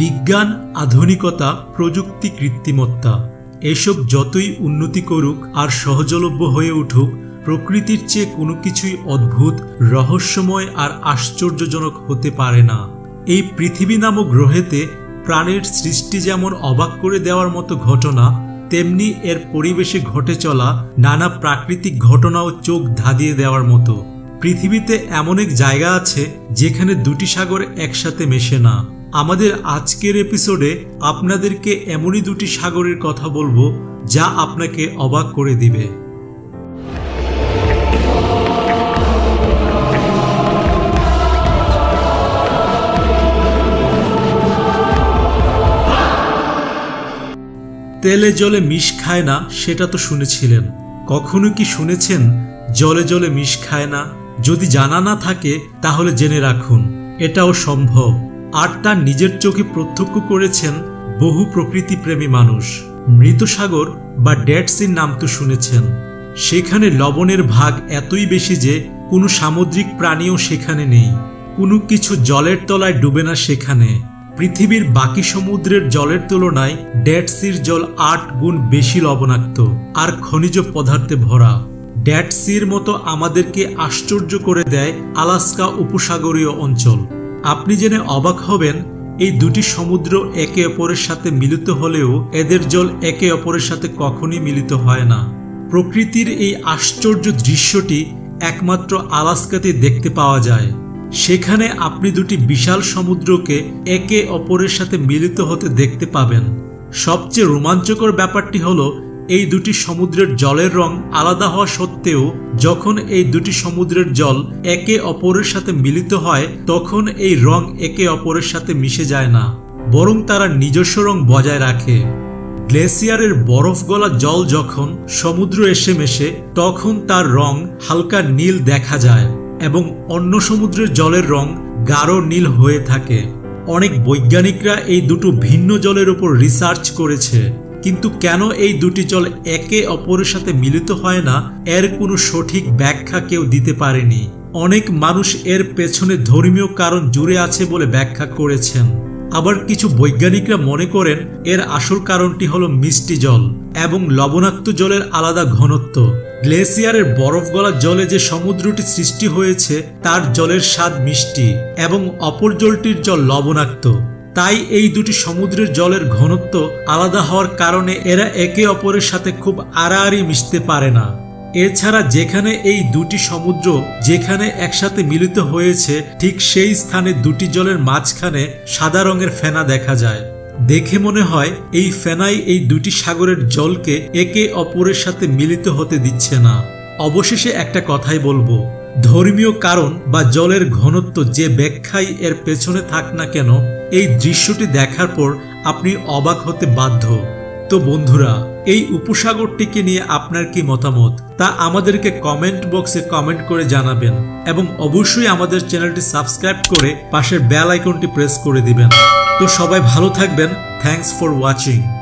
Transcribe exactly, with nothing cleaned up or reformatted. বিজ্ঞান আধুনিকতা প্রযুক্তি কৃত্রিমত্তা এসব যতই উন্নতি করুক আর সহজলভ্য হয়ে উঠুক প্রকৃতির চেয়ে কোনো কিছুই অদ্ভুত রহস্যময় আর আশ্চর্যজনক হতে পারে না। এই পৃথিবী নামক গ্রহেতে প্রাণের সৃষ্টি যেমন অবাক করে দেওয়ার মতো ঘটনা তেমনি এর পরিবেশে ঘটে চলা নানা প্রাকৃতিক ঘটনাও চোখ ধাঁধিয়ে দেওয়ার মতো। পৃথিবীতে এমন এক জায়গা আছে যেখানে দুটি সাগর একসাথে মেশে না। আমাদের আজকের এপিসোডে আপনাদেরকে এমনই দুটি সাগরের কথা বলবো যা আপনাকে অবাক করে দিবে। তেলে জলে মিশ খায় না সেটা তো শুনেছিলেন, কখনো কি শুনেছেন জলে জলে মিশ খায় না? যদি জানা না থাকে তাহলে জেনে রাখুন এটাও সম্ভব, আর তার নিজের চোখে প্রত্যক্ষ করেছেন বহু প্রকৃতিপ্রেমী মানুষ। মৃত সাগর বা ডেড সির নাম তো শুনেছেন, সেখানে লবণের ভাগ এতই বেশি যে কোনো সামুদ্রিক প্রাণীও সেখানে নেই, কোনো কিছু জলের তলায় ডুবে না সেখানে। পৃথিবীর বাকি সমুদ্রের জলের তুলনায় ডেড সির জল আট গুণ বেশি লবণাক্ত আর খনিজ পদার্থে ভরা। ডেড সির মতো আমাদেরকে আশ্চর্য করে দেয় আলাস্কা উপসাগরীয় অঞ্চল। আপনি জেনে অবাক হবেন এই দুটি সমুদ্র একে অপরের সাথে মিলিত হলেও এদের জল একে অপরের সাথে কখনোই মিলিত হয় না। প্রকৃতির এই আশ্চর্য দৃশ্যটি একমাত্র আলাস্কাতে দেখতে পাওয়া যায়। সেখানে আপনি দুটি বিশাল সমুদ্রকে একে অপরের সাথে মিলিত হতে দেখতে পাবেন। সবচেয়ে রোমাঞ্চকর ব্যাপারটি হলো এই দুটি সমুদ্রের জলের রং আলাদা হওয়া সত্ত্বেও যখন এই দুটি সমুদ্রের জল একে অপরের সাথে মিলিত হয় তখন এই রং একে অপরের সাথে মিশে যায় না, বরং তারা নিজস্ব রং বজায় রাখে। গ্লেসিয়ারের বরফ গলা জল যখন সমুদ্র এসে মেশে তখন তার রং হালকা নীল দেখা যায় এবং অন্য সমুদ্রের জলের রং গাঢ় নীল হয়ে থাকে। অনেক বৈজ্ঞানিকরা এই দুটো ভিন্ন জলের উপর রিসার্চ করেছে, কিন্তু কেন এই দুটি জল একে অপরের সাথে মিলিত হয় না এর কোনো সঠিক ব্যাখ্যা কেউ দিতে পারেনি। অনেক মানুষ এর পেছনে ধর্মীয় কারণ জুড়ে আছে বলে ব্যাখ্যা করেছেন, আবার কিছু বৈজ্ঞানিকরা মনে করেন এর আসল কারণটি হলো মিষ্টি জল এবং লবণাক্ত জলের আলাদা ঘনত্ব। গ্লেসিয়ারের বরফ গলা জলে যে সমুদ্রটি সৃষ্টি হয়েছে তার জলের স্বাদ মিষ্টি এবং অপর জলটির জল লবণাক্ত, তাই এই দুটি সমুদ্রের জলের ঘনত্ব আলাদা হওয়ার কারণে এরা একে অপরের সাথে খুব আড়াআড়ি মিশতে পারে না। এছাড়া যেখানে এই দুটি সমুদ্র যেখানে একসাথে মিলিত হয়েছে ঠিক সেই স্থানে দুটি জলের মাঝখানে সাদা রঙের ফেনা দেখা যায়। দেখে মনে হয় এই ফেনাই এই দুটি সাগরের জলকে একে অপরের সাথে মিলিত হতে দিচ্ছে না। অবশেষে একটা কথাই বলবো, ধর্মীয় কারণ বা জলের ঘনত্ব যে ব্যাখ্যাই এর পেছনে থাক না কেন এই দৃশ্যটি দেখার পর আপনি অবাক হতে বাধ্য। তো বন্ধুরা, এই উপসাগরটিকে নিয়ে আপনার কি মতামত তা আমাদেরকে কমেন্ট বক্সে কমেন্ট করে জানাবেন এবং অবশ্যই আমাদের চ্যানেলটি সাবস্ক্রাইব করে পাশের বেল আইকনটি প্রেস করে দিবেন। তো সবাই ভালো থাকবেন। Thanks for watching.